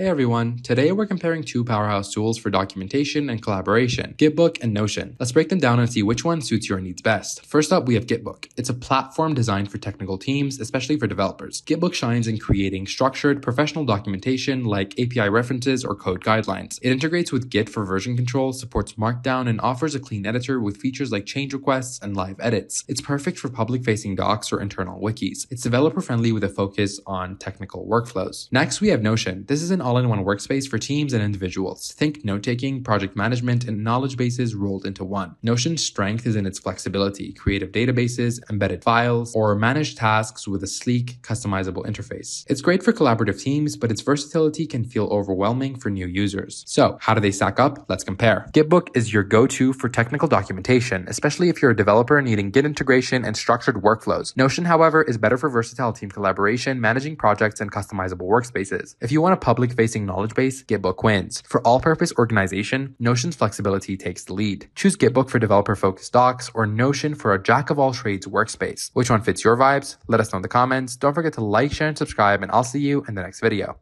Hey everyone, today we're comparing two powerhouse tools for documentation and collaboration, Gitbook and Notion. Let's break them down and see which one suits your needs best. First up, we have Gitbook. It's a platform designed for technical teams, especially for developers. Gitbook shines in creating structured, professional documentation like API references or code guidelines. It integrates with Git for version control, supports Markdown, and offers a clean editor with features like change requests and live edits. It's perfect for public-facing docs or internal wikis. It's developer-friendly with a focus on technical workflows. Next, we have Notion. This is an all-in-one workspace for teams and individuals. Think note-taking, project management, and knowledge bases rolled into one. Notion's strength is in its flexibility, creative databases, embedded files, or managed tasks with a sleek, customizable interface. It's great for collaborative teams, but its versatility can feel overwhelming for new users. So, how do they stack up? Let's compare. Gitbook is your go-to for technical documentation, especially if you're a developer needing Git integration and structured workflows. Notion, however, is better for versatile team collaboration, managing projects, and customizable workspaces. If you want a public-facing knowledge base, Gitbook wins. For all-purpose organization, Notion's flexibility takes the lead. Choose Gitbook for developer-focused docs or Notion for a jack-of-all-trades workspace. Which one fits your vibes? Let us know in the comments. Don't forget to like, share, and subscribe, and I'll see you in the next video.